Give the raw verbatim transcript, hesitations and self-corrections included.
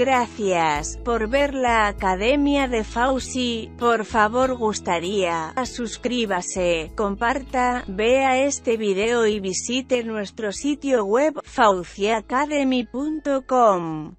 Gracias por ver la Academia de Fawzi. Por favor, gustaría suscríbase, comparta, vea este video y visite nuestro sitio web FawziAcademy punto com.